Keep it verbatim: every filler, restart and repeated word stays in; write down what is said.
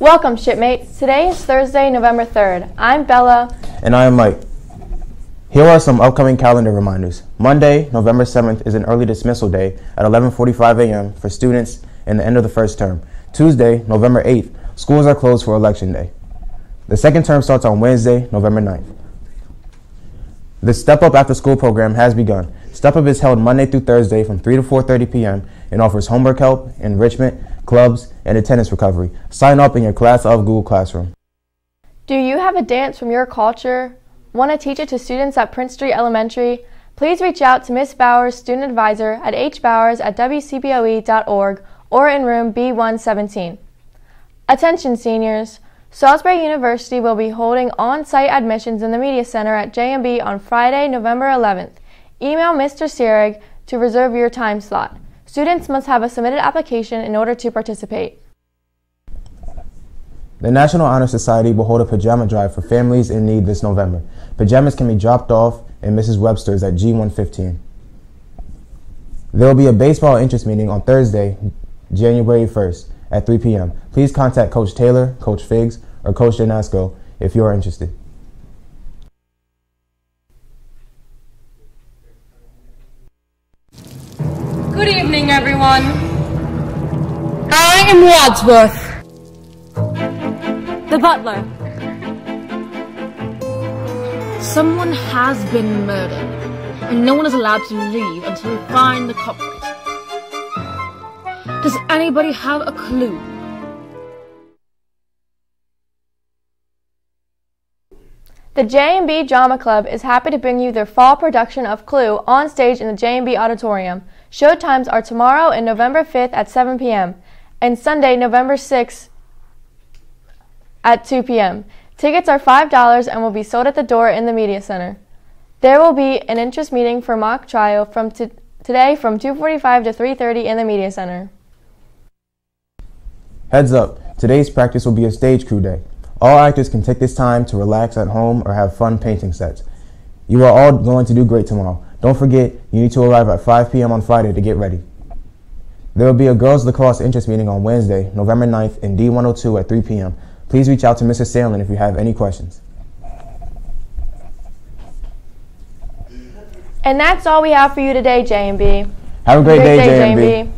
Welcome, shipmates. Today is Thursday, November third. I'm Bella. And I am Mike. Here are some upcoming calendar reminders. Monday, November seventh is an early dismissal day at eleven forty-five a m for students in the end of the first term. Tuesday, November eighth, schools are closed for Election Day. The second term starts on Wednesday, November ninth. The Step Up After School program has begun. Step Up is held Monday through Thursday from three to four thirty p m and offers homework help, enrichment, clubs, and attendance recovery. Sign up in your class of Google Classroom. Do you have a dance from your culture? Want to teach it to students at Prince Street Elementary? Please reach out to Miz Bowers, student advisor, at h bowers at w c b o e dot org or in room B one seventeen. Attention seniors! Salisbury University will be holding on-site admissions in the Media Center at J and B on Friday, November eleventh. Email Mister Searig to reserve your time slot. Students must have a submitted application in order to participate. The National Honor Society will hold a pajama drive for families in need this November. Pajamas can be dropped off in Missus Webster's at G one fifteen. There will be a baseball interest meeting on Thursday, January first at three p m Please contact Coach Taylor, Coach Figs, or Coach Janasco if you are interested. Good evening, everyone. I am Wadsworth, the butler. Someone has been murdered, and no one is allowed to leave until we find the culprit. Does anybody have a clue? The J and B Drama Club is happy to bring you their fall production of Clue on stage in the J and B Auditorium. Show times are tomorrow and November fifth at seven p m and Sunday, November sixth at two p m Tickets are five dollars and will be sold at the door in the Media Center. There will be an interest meeting for Mock Trial from to today from two forty-five to three thirty in the Media Center. Heads up, today's practice will be a stage crew day. All actors can take this time to relax at home or have fun painting sets. You are all going to do great tomorrow. Don't forget, you need to arrive at five p m on Friday to get ready. There will be a girls lacrosse interest meeting on Wednesday, November ninth in D one oh two at three p m Please reach out to Missus Sandlin if you have any questions. And that's all we have for you today, J and B. Have a great, great day, J and B.